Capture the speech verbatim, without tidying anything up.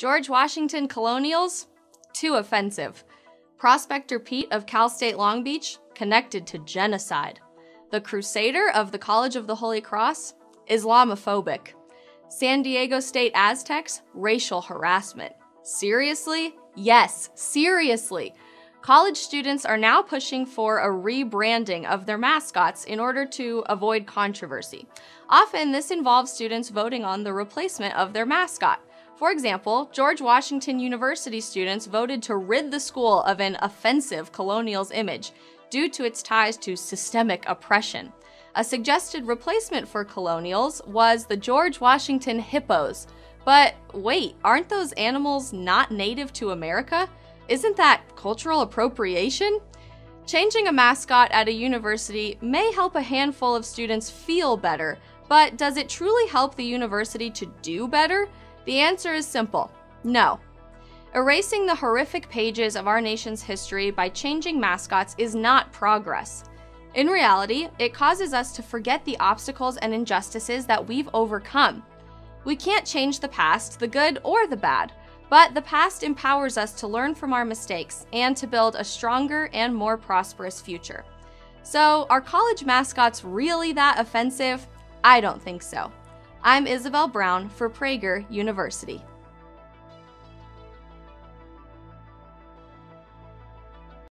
George Washington Colonials? Too offensive. Prospector Pete of Cal State Long Beach? Connected to genocide. The Crusader of the College of the Holy Cross? Islamophobic. San Diego State Aztecs? Racial harassment. Seriously? Yes, seriously. College students are now pushing for a rebranding of their mascots in order to avoid controversy. Often this involves students voting on the replacement of their mascot. For example, George Washington University students voted to rid the school of an offensive colonial's image due to its ties to systemic oppression. A suggested replacement for colonials was the George Washington Hippos. But wait, aren't those animals not native to America? Isn't that cultural appropriation? Changing a mascot at a university may help a handful of students feel better, but does it truly help the university to do better? The answer is simple: no. Erasing the horrific pages of our nation's history by changing mascots is not progress. In reality, it causes us to forget the obstacles and injustices that we've overcome. We can't change the past, the good or the bad. But the past empowers us to learn from our mistakes and to build a stronger and more prosperous future. So, are college mascots really that offensive? I don't think so. I'm Isabel Brown for Prager University.